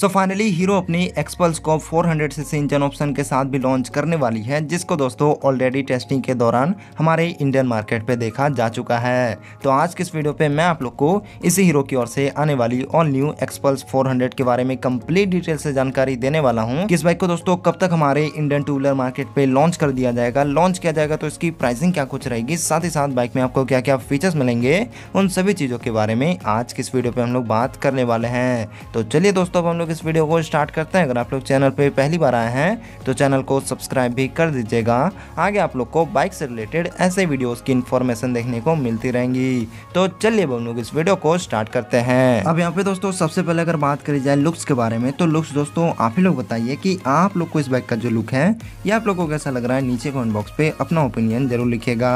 सो finally Hero अपनी Xpulse को 400 CC engine option के साथ भी लॉन्च करने वाली है, जिसको दोस्तों ऑलरेडी टेस्टिंग के दौरान हमारे इंडियन मार्केट पे देखा जा चुका है। तो आज की इस वीडियो पे मैं आप लोग को इसी हीरो की ओर से आने वाली ऑल न्यू एक्सपल्स 400 के बारे में कंप्लीट डिटेल से जानकारी देने वाला हूँ। इस बाइक को दोस्तों कब तक हमारे इंडियन टू व्हीलर मार्केट पे लॉन्च कर दिया जाएगा, लॉन्च किया जाएगा तो इसकी प्राइसिंग क्या कुछ रहेगी, साथ ही साथ बाइक में आपको क्या क्या फीचर्स मिलेंगे, उन सभी चीजों के बारे में आज की इस वीडियो पे हम लोग बात करने वाले हैं। तो चलिए दोस्तों हम लोग इस वीडियो को स्टार्ट करते हैं। अगर आप लोग चैनल पे पहली बार आए हैं तो चैनल को सब्सक्राइब भी कर दीजिएगा। आगे आप लोग को बाइक से रिलेटेड ऐसे वीडियोस की इन्फॉर्मेशन देखने को मिलती रहेंगी। तो चलिए हम लोग इस वीडियो को स्टार्ट करते हैं। अब यहाँ पे दोस्तों सबसे पहले अगर बात करी जाए लुक्स के बारे में, तो लुक्स दोस्तों आप ही लोग बताइए कि आप लोग को इस बाइक का जो लुक है ये आप लोग को कैसा लग रहा है। नीचे कमेंट बॉक्स पे अपना ओपिनियन जरूर लिखेगा।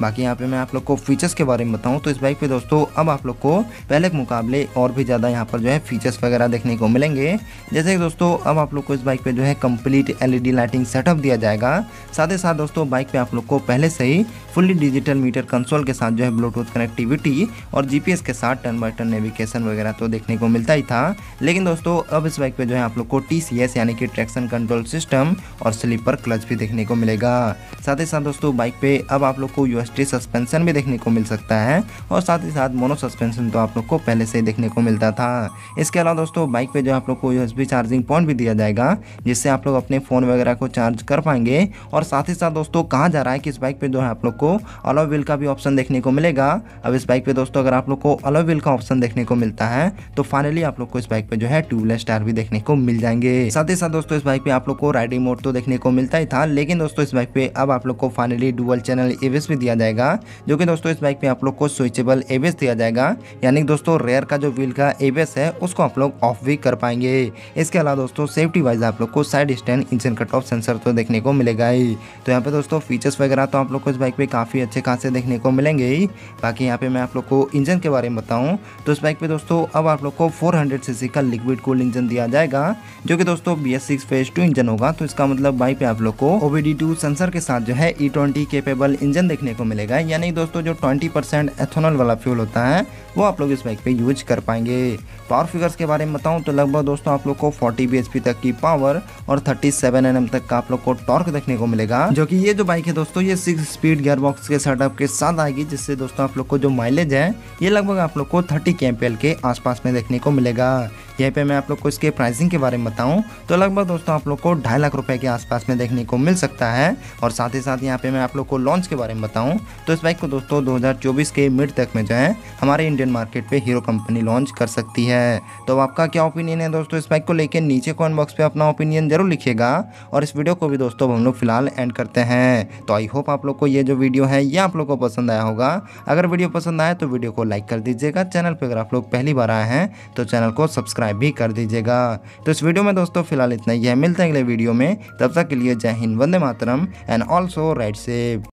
बाकी यहाँ पे मैं आप लोग को फीचर्स के बारे में बताऊँ तो इस बाइक पे दोस्तों अब आप लोग को पहले के मुकाबले और भी ज्यादा यहाँ पर जो है फीचर्स वगैरह देखने को मिलेंगे। जैसे दोस्तों अब आप लोग को इस बाइक पे जो है कंप्लीट एलईडी लाइटिंग सेटअप दिया जाएगा। साथ ही साथ दोस्तों बाइक पे आप लोग को पहले से ही फुल्ली डिजिटल मीटर कंसोल के साथ जो है ब्लूटूथ कनेक्टिविटी और जीपीएस के साथ टर्न बाय टर्न नेविगेशन वगैरह तो देखने को मिलता ही था, लेकिन दोस्तों अब इस बाइक पे जो है आप लोग को टीसीएस यानी कि ट्रैक्शन कंट्रोल सिस्टम और स्लीपर क्लच भी देखने को मिलेगा। साथ ही साथ दोस्तों बाइक पे अब आप लोग को यूएसटी सस्पेंशन भी देखने को मिल सकता है और साथ ही साथ मोनो सस्पेंशन तो आप लोग को पहले से ही देखने को मिलता था। इसके अलावा दोस्तों बाइक पे जो आप लोग को यूएसबी चार्जिंग पॉइंट भी दिया जाएगा, जिससे आप लोग अपने फोन वगैरह को चार्ज कर पाएंगे। और साथ ही साथ दोस्तों कहा जा रहा है कि इस बाइक पे जो है आप लोग को अलॉय व्हील का भी ऑप्शन देखने को मिलेगा। अब इस बाइक पे दोस्तों अगर आप लोग को अलॉय व्हील का ऑप्शन देखने को मिलता है तो फाइनली आप लोग को इस बाइक पे जो है ट्यूबलेस टायर भी देखने को मिल जाएंगे। साथ ही साथ दोस्तों इस बाइक पे आप लोग को राइडिंग मोड तो देखने को मिलता ही था, लेकिन दोस्तों इस बाइक पे अब आप लोग को फाइनली डुअल चैनल एबीएस भी दिया जाएगा, जो कि दोस्तों इस बाइक पे आप लोग को स्विचेबल एबीएस दिया जाएगा, यानी दोस्तों रेयर का जो व्हील का एबीएस है उसको आप लोग ऑफ भी कर पाएंगे। इसके अलावा दोस्तों सेफ्टी वाइज आप लोग को side stand engine cut off sensor तो देखने को मिलेगा ही। तो यहाँ पे दोस्तों फीचर्स वगैरह तो आप लोग को इस बाइक पे काफ़ी अच्छे खासे देखने को मिलेंगे ही। बाकी यहाँ पे मैं आप लोग को इंजन के बारे में बताऊँ तो इस बाइक पे दोस्तों अब आप लोग को 400 सीसी का लिक्विड कूल इंजन दिया जाएगा, जो कि दोस्तों BS6 Phase 2 इंजन होगा। तो इसका मतलब बाइक पे आप लोग को OBD2 सेंसर के साथ जो है E20 केपेबल इंजन देखने को मिलेगा, यानी दोस्तों जो 20% एथेनॉल वाला फ्यूल होता है वो आप लोग इस बाइक पे यूज कर पाएंगे। पावर फिगर्स के बारे में बताऊं तो लगभग दोस्तों आप लोग को 40 bhp तक की पावर और 37 nm तक का आप लोग को टॉर्क देखने को मिलेगा, जो कि ये जो बाइक है दोस्तों ये 6 स्पीड गियरबॉक्स के सेटअप के साथ आएगी, जिससे दोस्तों आप लोग को जो माइलेज है ये लगभग आप लोग को 30 kmpl के आसपास में देखने को मिलेगा। यहीं पे मैं आप लोग को इसके प्राइसिंग के बारे में बताऊं तो लगभग दोस्तों आप लोग को 2.5 लाख रुपए के आसपास में देखने को मिल सकता है। और साथ ही साथ यहाँ पे मैं आप लोग को लॉन्च के बारे में बताऊं तो इस बाइक को दोस्तों 2024 के मिड तक में जो है हमारे इंडियन मार्केट पे हीरो कंपनी लॉन्च कर सकती है। तो आपका क्या ओपिनियन है दोस्तों इस बाइक को लेकर, नीचे कमेंट बॉक्स पे अपना ओपिनियन जरूर लिखिएगा। और इस वीडियो को भी दोस्तों हम लोग फिलहाल एंड करते हैं। तो आई होप आप लोग को ये जो वीडियो है ये आप लोग को पसंद आया होगा। अगर वीडियो पसंद आए तो वीडियो को लाइक कर दीजिएगा। चैनल पर अगर आप लोग पहली बार आए हैं तो चैनल को सब्सक्राइब भी कर दीजिएगा। तो इस वीडियो में दोस्तों फिलहाल इतना ही है, मिलते हैं अगले वीडियो में। तब तक के लिए जय हिंद, वंदे मातरम एंड ऑल्सो राइड सेफ।